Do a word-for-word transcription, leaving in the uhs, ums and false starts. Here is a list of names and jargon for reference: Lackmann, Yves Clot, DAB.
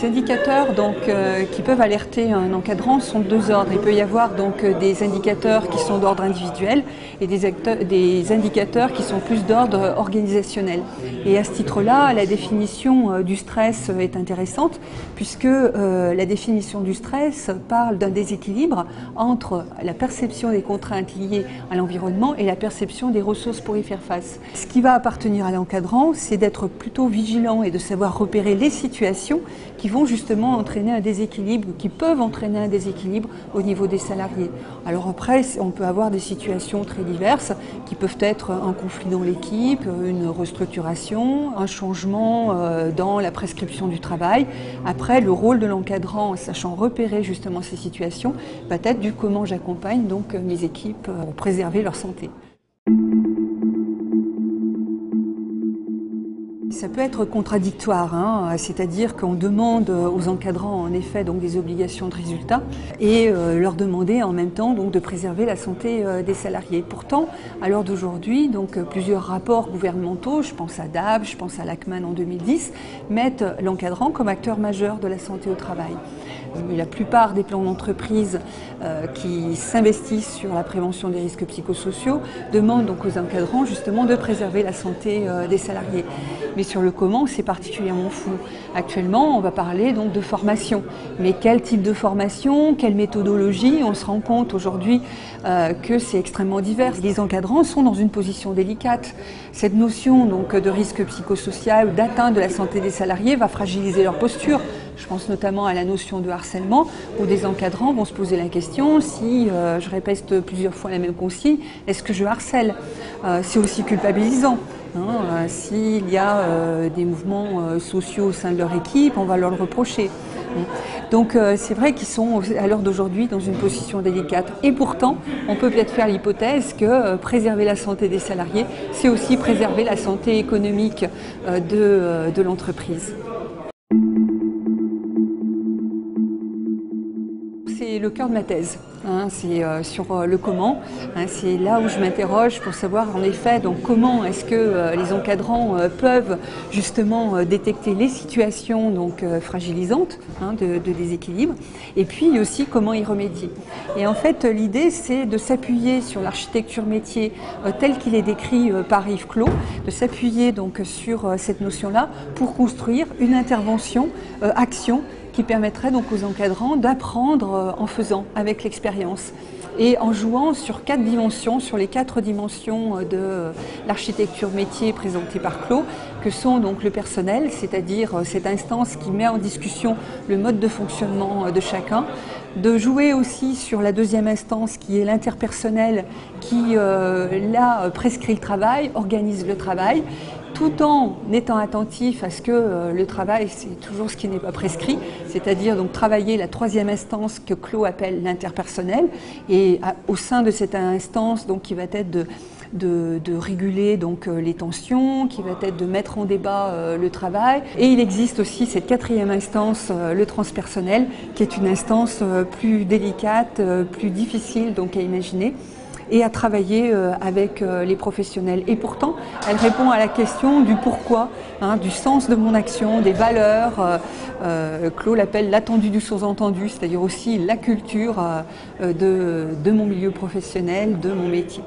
Ces indicateurs donc, euh, qui peuvent alerter un encadrant sont de deux ordres. Il peut y avoir donc, des indicateurs qui sont d'ordre individuel et des, acteurs, des indicateurs qui sont plus d'ordre organisationnel. Et à ce titre-là, la définition euh, du stress est intéressante puisque euh, la définition du stress parle d'un déséquilibre entre la perception des contraintes liées à l'environnement et la perception des ressources pour y faire face. Ce qui va appartenir à l'encadrant, c'est d'être plutôt vigilant et de savoir repérer les situations qui vont justement entraîner un déséquilibre, qui peuvent entraîner un déséquilibre au niveau des salariés. Alors après, on peut avoir des situations très diverses qui peuvent être un conflit dans l'équipe, une restructuration, un changement dans la prescription du travail. Après, le rôle de l'encadrant, sachant repérer justement ces situations, va être du comment j'accompagne donc mes équipes pour préserver leur santé. Ça peut être contradictoire, hein, c'est-à-dire qu'on demande aux encadrants en effet donc, des obligations de résultats et euh, leur demander en même temps donc, de préserver la santé euh, des salariés. Pourtant, à l'heure d'aujourd'hui, donc plusieurs rapports gouvernementaux, je pense à D A B, je pense à Lackmann en deux mille dix, mettent l'encadrant comme acteur majeur de la santé au travail. La plupart des plans d'entreprise euh, qui s'investissent sur la prévention des risques psychosociaux demandent donc aux encadrants justement de préserver la santé euh, des salariés. Mais sur le comment, c'est particulièrement flou. Actuellement, on va parler donc de formation. Mais quel type de formation, quelle méthodologie? On se rend compte aujourd'hui euh, que c'est extrêmement divers. Les encadrants sont dans une position délicate. Cette notion donc, de risque psychosocial, d'atteinte de la santé des salariés va fragiliser leur posture. Je pense notamment à la notion de harcèlement, où des encadrants vont se poser la question, si euh, je répète plusieurs fois la même consigne, est-ce que je harcèle? euh, C'est aussi culpabilisant. Hein, euh, s'il y a euh, des mouvements euh, sociaux au sein de leur équipe, on va leur le reprocher. Donc euh, c'est vrai qu'ils sont à l'heure d'aujourd'hui dans une position délicate. Et pourtant, on peut peut-être faire l'hypothèse que euh, préserver la santé des salariés, c'est aussi préserver la santé économique euh, de, euh, de l'entreprise. C'est le cœur de ma thèse, hein, c'est euh, sur euh, le comment, hein, c'est là où je m'interroge pour savoir en effet donc, comment est-ce que euh, les encadrants euh, peuvent justement euh, détecter les situations donc, euh, fragilisantes hein, de, de déséquilibre et puis aussi comment y remédier. Et en fait l'idée c'est de s'appuyer sur l'architecture métier euh, telle qu'il est décrit euh, par Yves Clot, de s'appuyer donc sur euh, cette notion-là pour construire une intervention, euh, action, qui permettrait donc aux encadrants d'apprendre en faisant, avec l'expérience, et en jouant sur quatre dimensions, sur les quatre dimensions de l'architecture métier présentée par Clot, que sont donc le personnel, c'est-à-dire cette instance qui met en discussion le mode de fonctionnement de chacun, de jouer aussi sur la deuxième instance qui est l'interpersonnel, qui euh, là prescrit le travail, organise le travail, tout en étant attentif à ce que le travail, c'est toujours ce qui n'est pas prescrit, c'est-à-dire donc travailler la troisième instance que Clot appelle l'interpersonnel, et au sein de cette instance donc, qui va être de, de, de réguler donc, les tensions, qui va être de mettre en débat euh, le travail. Et il existe aussi cette quatrième instance, euh, le transpersonnel, qui est une instance euh, plus délicate, euh, plus difficile donc, à imaginer, et à travailler avec les professionnels. Et pourtant, elle répond à la question du pourquoi, hein, du sens de mon action, des valeurs. Euh, Clot l'appelle l'attendu du sous-entendu, c'est-à-dire aussi la culture euh, de, de mon milieu professionnel, de mon métier.